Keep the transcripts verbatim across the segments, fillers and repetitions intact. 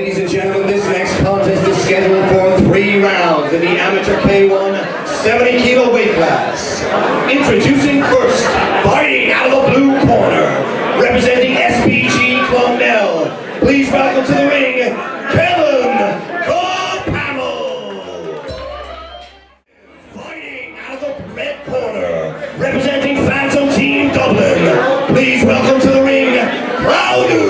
Ladies and gentlemen, this next contest is scheduled for three rounds in the amateur K one seventy kilo weight class. Introducing first, fighting out of the blue corner, representing S P G Clonmel. Please welcome to the ring, K one Clonmel. Fighting out of the red corner, representing Phantom Team Dublin. Please welcome to the ring, Claudu.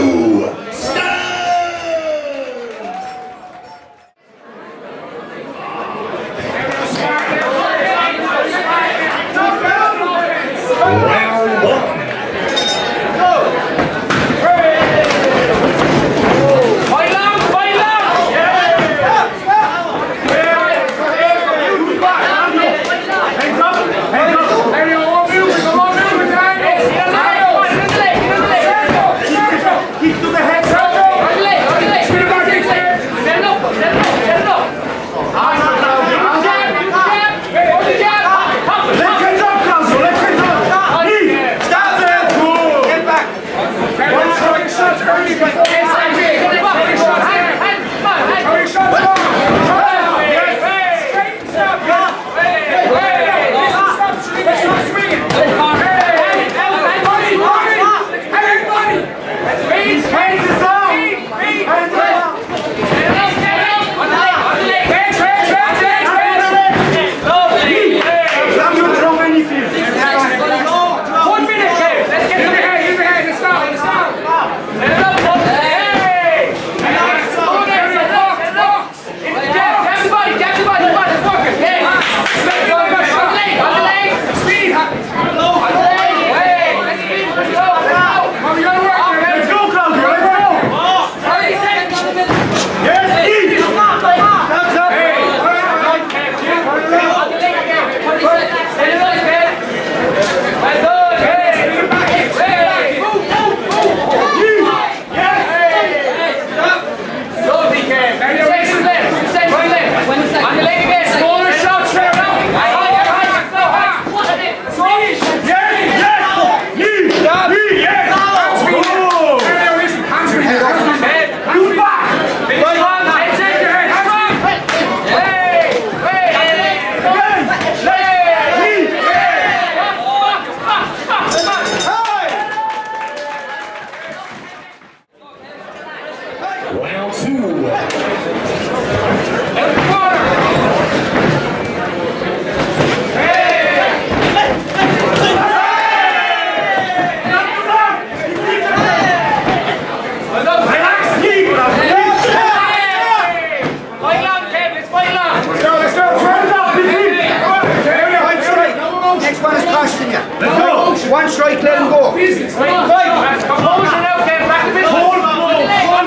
One strike, let him go. Business, fight. Fight. Composure now, get back to business. Hold, hold, hold, hold, hold.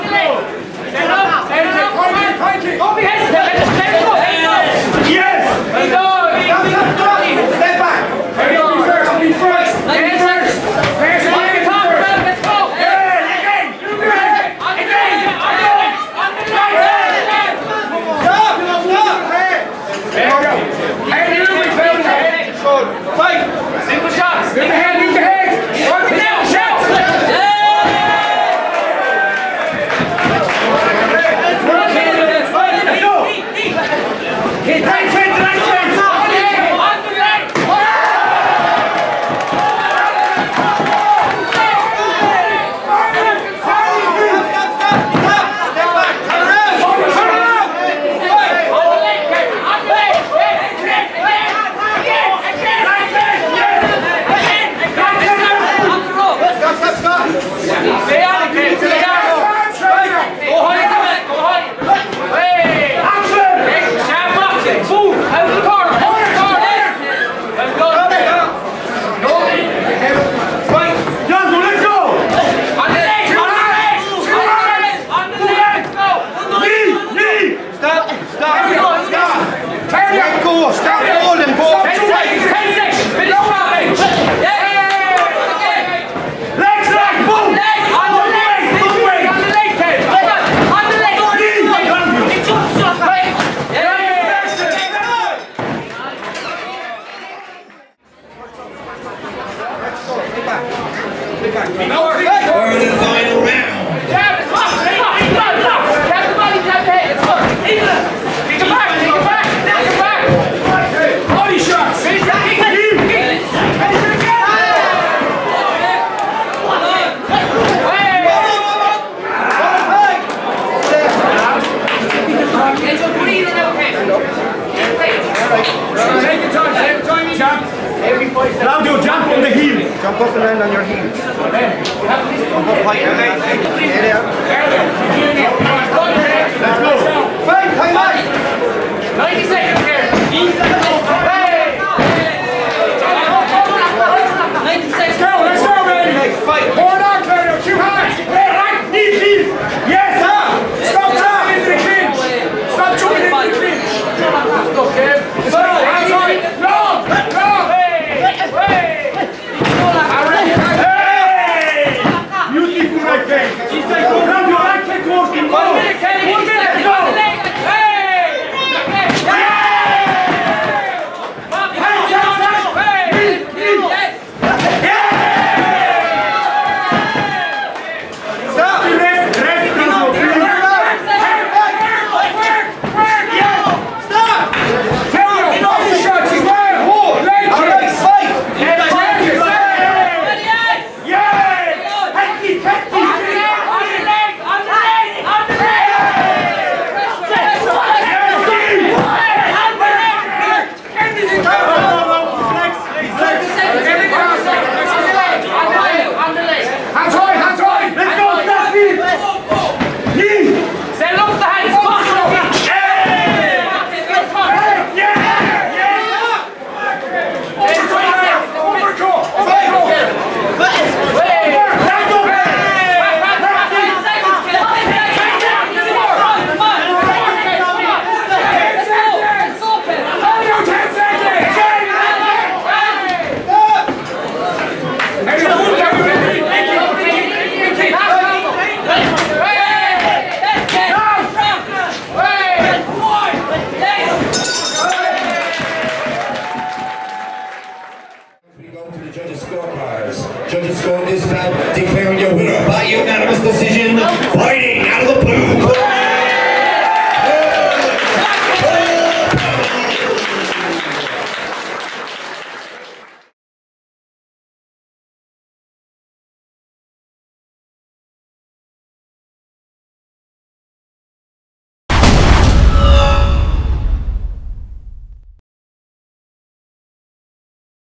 Stand up, stand up, point it, point it. Don't be hesitant, let him go. Yes! Let go, let go. Step back. Let go first, let me first. Let me first. First, on the top, let's go. Again, again, again, again. On the right, again. Stop, stop. Hey, hey, hey, you will fail. Fight. Simple shots. Get the head. Work it down, shout! on your